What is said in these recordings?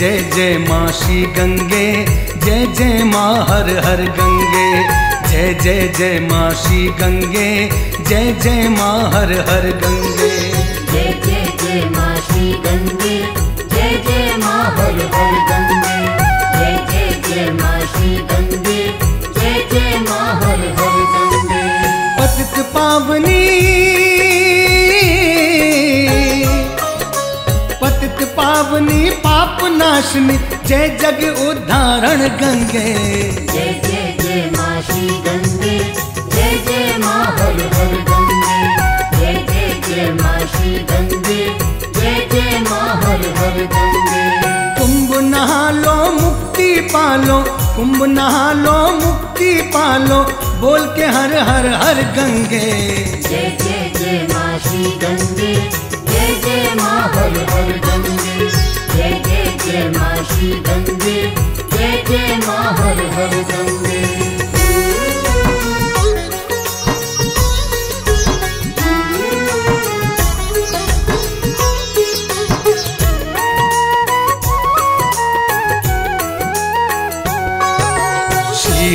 जय जय मां श्री गंगे, जय जय मां हर हर गंगे, जय जय जय मां श्री गंगे, जय जय मां हर हर गंगे, जय जय जय मां श्री गंगे, जय जय मां हर हर गंगे, जय जय जय मां श्री गंगे, जय जय मां हर हर गंगे। पतित पावनी, पतित पावनी पाप नाशनी, जय जग उद्धारण गंगे, जय जय जय मां श्री गंगे, जय जय मां हर हर गंगे, जय जय जय मां श्री गंगे, जय जय मां हर हर गंगे। कुंभ नहा लो मुक्ति पालो, कुंभ नहा लो मुक्ति पालो, बोल के हर हर हर गंगे, जय जय जय मां श्री गंगे, जय जय मां हर हर गंगे, जय जय जय मां श्री गंगे, जय जय मां हर हर गंगे।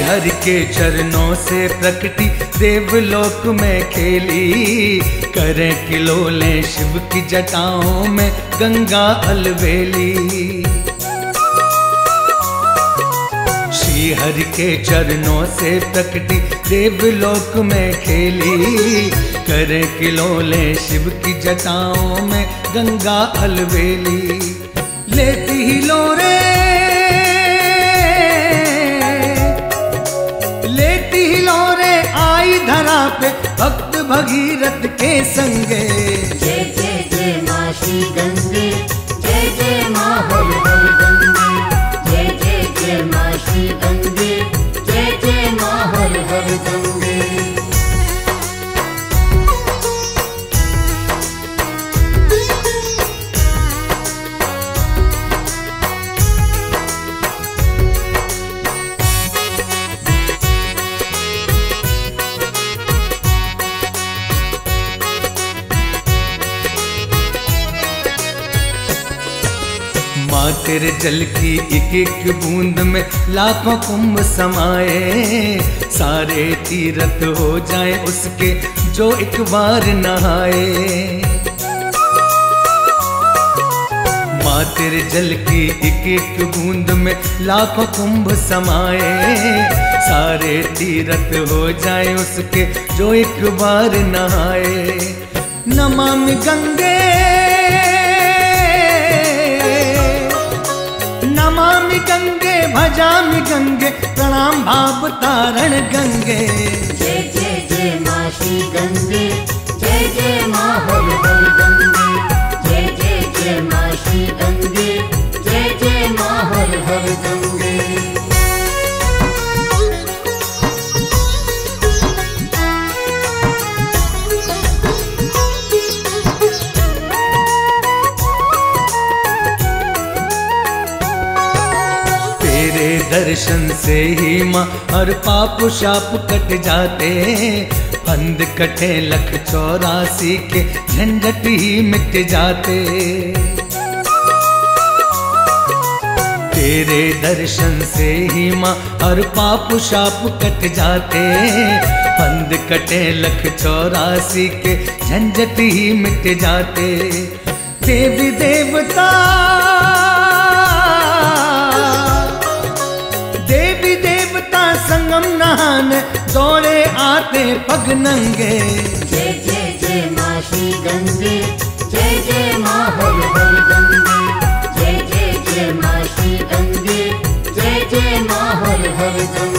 हरि के चरणों से प्रकटी देवलोक में खेली, करे किलोले शिव की जटाओं में गंगा अलवेली। श्री हरि के चरणों से प्रकटी देवलोक में खेली, करे किलोले शिव की जटाओं में गंगा अलवेली। लेती ही लोरे, लेती हिलोरे आई धरा पे भक्त भगीरथ के संगे, जय जय जय मां श्री गंगे, जय जय मां हर हर गंगे, जय जय जय मां श्री गंगे, जय जय मां हर हर गंगे। माँ तेरे जल की एक एक बूंद में लाखों कुंभ समाये, सारे तीर्थ हो जाए उसके जो एक बार नहाए। माँ तेरे जल की एक एक बूंद में लाखों कुंभ समाये, सारे तीर्थ हो जाए उसके जो एक बार नहाए। नमामि गंगे, नमामि गंगे, भजामि गंगे, प्रणाम भाव तारण गंगे, जय जय जय मां श्री गंगे, जय जय मां हर हर गंगे, जय जय जय मां श्री गंगे, जय जय मां हर हर गंगे। दर्शन से ही माँ हर पाप शाप कट जाते, फंद कटे लख चौरासी के झंझट ही मिट जाते। तेरे दर्शन से ही माँ हर पाप शाप कट जाते, फंद कटे लख चौरासी के झंझट ही मिट जाते। देवी देवता, संगम नहाने दौड़े आते पग नंगे, जय जय जय मां श्री गंगे, जय जय मां हर हर गंगे, जय जय जय मां श्री गंगे, जय जय मां हर हर गंगे।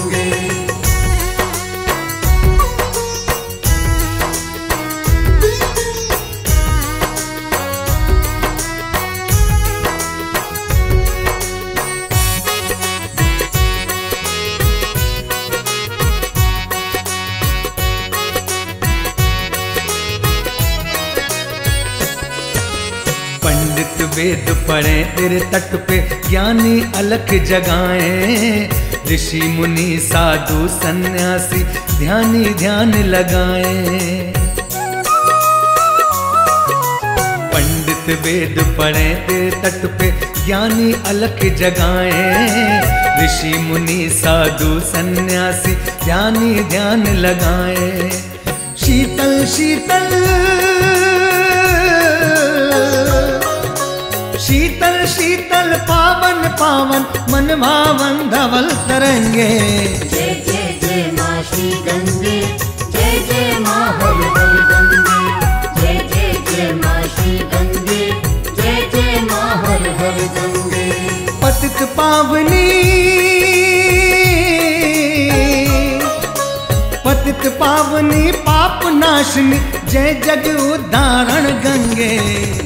वेद पढ़े तेरे तट पे ज्ञानी अलख जगाए, ऋषि मुनि साधु सन्यासी ध्यानी ध्यान लगाए। पंडित से वेद पढ़े दे तट पे ज्ञानी अलख जगाए, ऋषि मुनि साधु सन्यासी ज्ञानी ध्यान लगाए। शीतल शीतल शीतल शीतल पावन पावन मन भावन धवल तरंगे। जय जय जय मां श्री गंगे, जय जय मां हर हर गंगे, जय जय जय मां श्री गंगे, जय जय मां हर हर गंगे। पतित पावनी पतित पावनी पाप नाशिनी जय जग उद्धारण गंगे।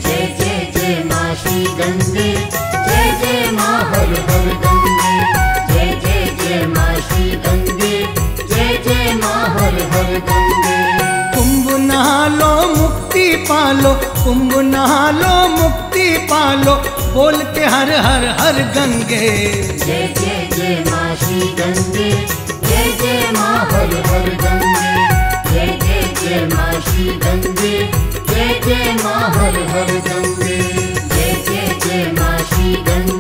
जय जय जय मां श्री गंगे, जय जय मां हर हर गंगे, जय जय जय मां श्री गंगे, जय जय मां हर हर गंगे। कुंभ नहा लो मुक्ति पालो, कुंभ नहा लो मुक्ति पालो, बोल के हर हर हर गंगे। जय जय जय मां श्री गंगे, जय जय मां हर हर गंगे, जय जय जय मां श्री गंगे, जय जय मां हर हर गंगे, जय जय जय मां श्री गंगे।